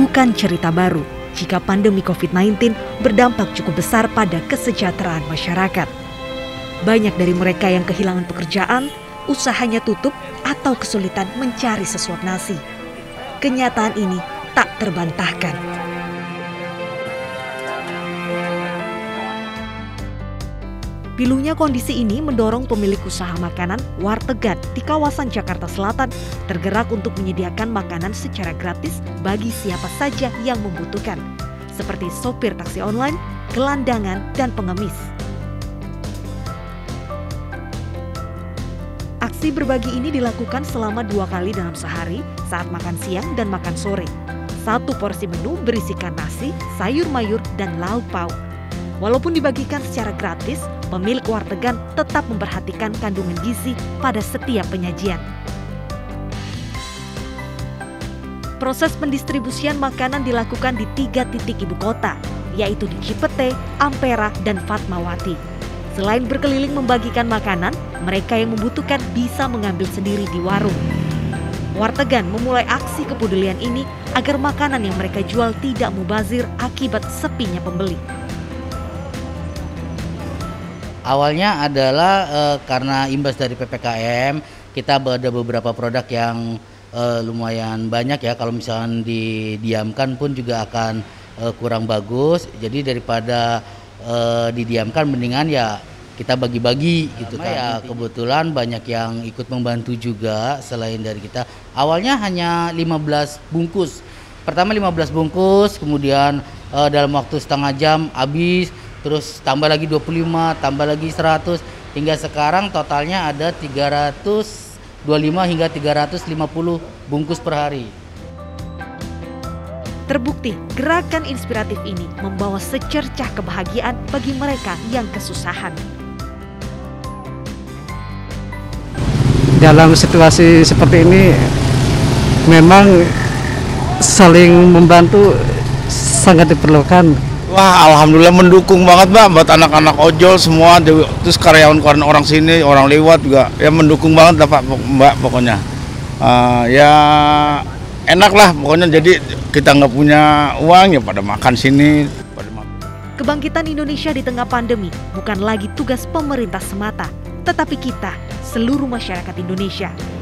Bukan cerita baru jika pandemi COVID-19 berdampak cukup besar pada kesejahteraan masyarakat. Banyak dari mereka yang kehilangan pekerjaan, usahanya tutup, atau kesulitan mencari sesuap nasi. Kenyataan ini tak terbantahkan. Pilunya kondisi ini mendorong pemilik usaha makanan Wartegan di kawasan Jakarta Selatan tergerak untuk menyediakan makanan secara gratis bagi siapa saja yang membutuhkan, seperti sopir taksi online, gelandangan, dan pengemis. Aksi berbagi ini dilakukan selama 2 kali dalam sehari, saat makan siang dan makan sore. 1 porsi menu berisikan nasi, sayur mayur, dan lauk pauk. Walaupun dibagikan secara gratis, pemilik Wartegan tetap memperhatikan kandungan gizi pada setiap penyajian. Proses pendistribusian makanan dilakukan di 3 titik ibu kota, yaitu di Kipete, Ampera, dan Fatmawati. Selain berkeliling membagikan makanan, mereka yang membutuhkan bisa mengambil sendiri di warung. Wartegan memulai aksi kepedulian ini agar makanan yang mereka jual tidak mubazir akibat sepinya pembeli. Awalnya adalah karena imbas dari PPKM, kita ada beberapa produk yang lumayan banyak ya, kalau misalkan didiamkan pun juga akan kurang bagus. Jadi daripada didiamkan, mendingan ya kita bagi-bagi gitu kan. Ya, kebetulan banyak yang ikut membantu juga selain dari kita. Awalnya hanya 15 bungkus. Pertama 15 bungkus, kemudian dalam waktu setengah jam habis. Terus tambah lagi 25, tambah lagi 100, hingga sekarang totalnya ada 325 hingga 350 bungkus per hari. Terbukti gerakan inspiratif ini membawa secercah kebahagiaan bagi mereka yang kesusahan. Dalam situasi seperti ini memang saling membantu sangat diperlukan. Wah, alhamdulillah mendukung banget Mbak, buat anak-anak ojol semua, terus karyawan orang sini, orang lewat juga, ya mendukung banget Pak Mbak pokoknya. Ya enak lah pokoknya, jadi kita nggak punya uang ya pada makan sini. Kebangkitan Indonesia di tengah pandemi bukan lagi tugas pemerintah semata, tetapi kita, seluruh masyarakat Indonesia.